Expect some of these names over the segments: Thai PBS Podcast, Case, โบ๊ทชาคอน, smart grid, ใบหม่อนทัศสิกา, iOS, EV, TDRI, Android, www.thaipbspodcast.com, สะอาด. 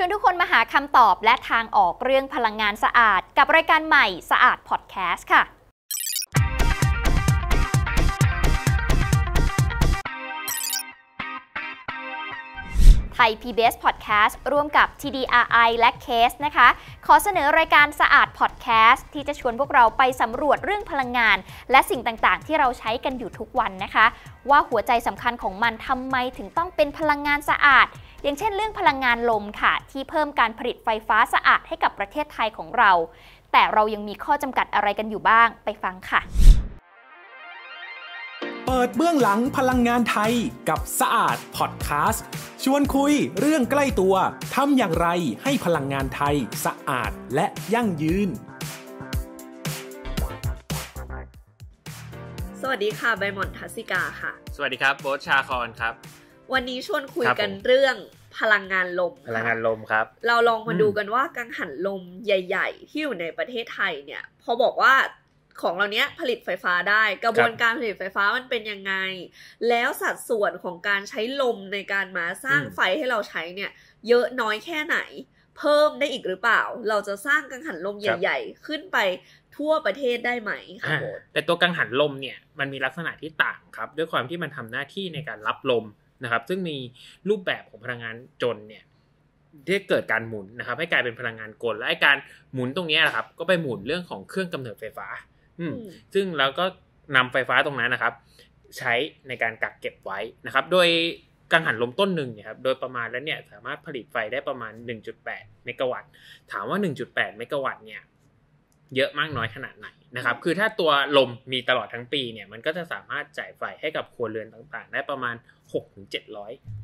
ชวนทุกคนมาหาคำตอบและทางออกเรื่องพลังงานสะอาดกับรายการใหม่สะอาดพอดแคสต์ค่ะไทย PBS Podcast ร่วมกับ TDRI และ Case นะคะขอเสนอรายการสะอาด Podcast ที่จะชวนพวกเราไปสำรวจเรื่องพลังงานและสิ่งต่างๆที่เราใช้กันอยู่ทุกวันนะคะว่าหัวใจสำคัญของมันทำไมถึงต้องเป็นพลังงานสะอาดอย่างเช่นเรื่องพลังงานลมค่ะที่เพิ่มการผลิตไฟฟ้าสะอาดให้กับประเทศไทยของเราแต่เรายังมีข้อจำกัดอะไรกันอยู่บ้างไปฟังค่ะเปิดเบื้องหลังพลังงานไทยกับสะอาดพอดคาสต์ชวนคุยเรื่องใกล้ตัวทำอย่างไรให้พลังงานไทยสะอาดและยั่งยืนสวัสดีค่ะใบหม่อนทัศสิกาค่ะสวัสดีครับโบ๊ทชาคอนครับวันนี้ชวนคุยกันเรื่องพลังงานลมพลังงานลมครับเราลองมาดูกันว่ากังหันลมใหญ่ๆที่อยู่ในประเทศไทยเนี่ยพอบอกว่าของเราเนี้ยผลิตไฟฟ้าได้กระบวนการผลิตไฟฟ้ามันเป็นยังไงแล้วสัดส่วนของการใช้ลมในการมาสร้างไฟให้เราใช้เนี่ยเยอะน้อยแค่ไหนเพิ่มได้อีกหรือเปล่าเราจะสร้างกังหันลมใหญ่ๆขึ้นไปทั่วประเทศได้ไหมครับแต่ตัวกังหันลมเนี่ยมันมีลักษณะที่ต่างครับด้วยความที่มันทำหน้าที่ในการรับลมนะครับซึ่งมีรูปแบบของพลังงานจลเนี่ยที่เกิดการหมุนนะครับให้กลายเป็นพลังงานกลและการหมุนตรงนี้แหละครับก็ไปหมุนเรื่องของเครื่องกำเนิดไฟฟ้าซึ่งเราก็นำไฟฟ้าตรงนั้นนะครับใช้ในการกักเก็บไว้นะครับโดยกังหันลมต้นหนึ่งเนี่ยครับโดยประมาณแล้วเนี่ยสามารถผลิตไฟได้ประมาณ 1.8 เมกะวัตต์ถามว่า 1.8 เมกะวัตต์เนี่ยเยอะมากน้อยขนาดไหนนะครับคือถ้าตัวลมมีตลอดทั้งปีเนี่ยมันก็จะสามารถจ่ายไฟให้กับครัวเรือนต่างๆได้ประมาณ 600-700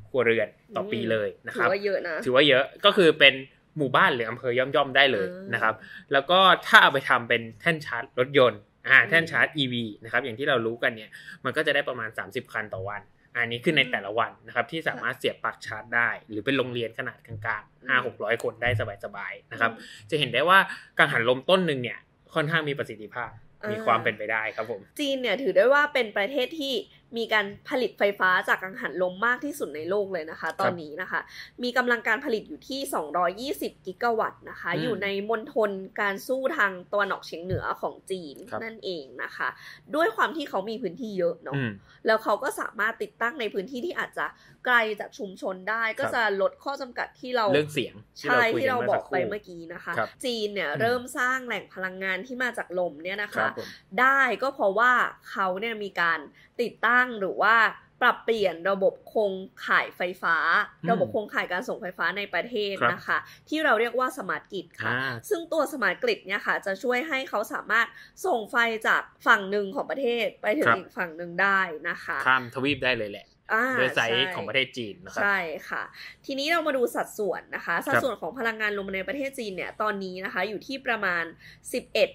ครัวเรือนต่อปีเลยนะครับถือว่าเยอะนะถือว่าเยอะก็คือเป็นหมู่บ้านหรืออำเภอย่อมๆได้เลยนะครับแล้วก็ถ้าเอาไปทำเป็นแท่นชาร์จรถยนต์แท่นชาร์จ EV นะครับอย่างที่เรารู้กันเนี่ยมันก็จะได้ประมาณ30คันต่อวันอันนี้ขึ้นในแต่ละวันนะครับที่สามารถเสียบปลั๊กชาร์จได้หรือเป็นโรงเรียนขนาดกลางๆ 5-600 คนได้สบายๆนะครับจะเห็นได้ว่ากังหันลมต้นหนึ่งเนี่ยค่อนข้างมีประสิทธิภาพมีความเป็นไปได้ครับผมจีนเนี่ยถือได้ว่าเป็นประเทศที่มีการผลิตไฟฟ้าจากกังหันลมมากที่สุดในโลกเลยนะคะตอนนี้นะคะมีกำลังการผลิตอยู่ที่220กิกะวัตต์นะคะอยู่ในมณฑลการสู้ทางตะวันออกเฉียงเหนือของจีนนั่นเองนะคะด้วยความที่เขามีพื้นที่เยอะเนาะแล้วเขาก็สามารถติดตั้งในพื้นที่ที่อาจจะไกลจากชุมชนได้ก็จะลดข้อจำกัดที่เราเรื่องเสียงใช่ที่เราบอกไปเมื่อกี้นะคะจีนเนี่ยเริ่มสร้างแหล่งพลังงานที่มาจากลมเนี่ยนะคะได้ก็เพราะว่าเขาเนี่ยมีการติดตั้งหรือว่าปรับเปลี่ยนระบบโครงข่ายไฟฟ้าระบบโครงข่ายการส่งไฟฟ้าในประเทศนะคะที่เราเรียกว่าสมาร์ทกริดค่ะซึ่งตัวสมาร์ทกริดเนี่ยค่ะจะช่วยให้เขาสามารถส่งไฟจากฝั่งหนึ่งของประเทศไปถึงอีกฝั่งหนึ่งได้นะคะข้ามทวีปได้เลยแหละโดยใช้ของประเทศจีนนะครับใช่ค่ะทีนี้เรามาดูสัดส่วนนะคะสัดส่วนของพลังงานลมในประเทศจีนเนี่ยตอนนี้นะคะอยู่ที่ประมาณ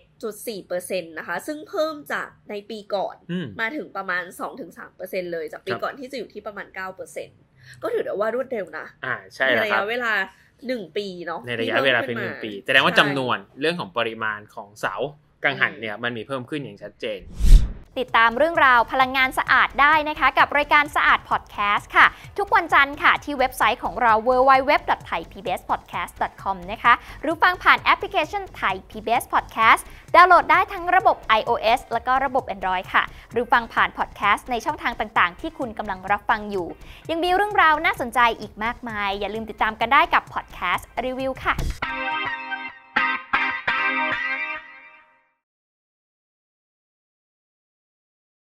11.4% นะคะซึ่งเพิ่มจากในปีก่อนมาถึงประมาณ 2-3% เลยจากปีก่อนที่จะอยู่ที่ประมาณ 9% ก็ถือว่ารวดเร็วนะในระยะเวลา1ปีเนาะในระยะเวลาเป็น1ปีแสดงว่าจำนวนเรื่องของปริมาณของเสากังหันเนี่ยมันมีเพิ่มขึ้นอย่างชัดเจนติดตามเรื่องราวพลังงานสะอาดได้นะคะกับรายการสะอาดพอดแคสต์ค่ะทุกวันจันทร์ค่ะที่เว็บไซต์ของเรา www.thaipbspodcast.com นะคะหรือฟังผ่านแอปพลิเคชัน Thai PBS Podcast ดาวน์โหลดได้ทั้งระบบ iOS แล้วก็ระบบ Android ค่ะหรือฟังผ่านพอดแคสต์ในช่องทางต่างๆที่คุณกำลังรับฟังอยู่ยังมีเรื่องราวน่าสนใจอีกมากมายอย่าลืมติดตามกันได้กับพอดแคสต์รีวิวค่ะ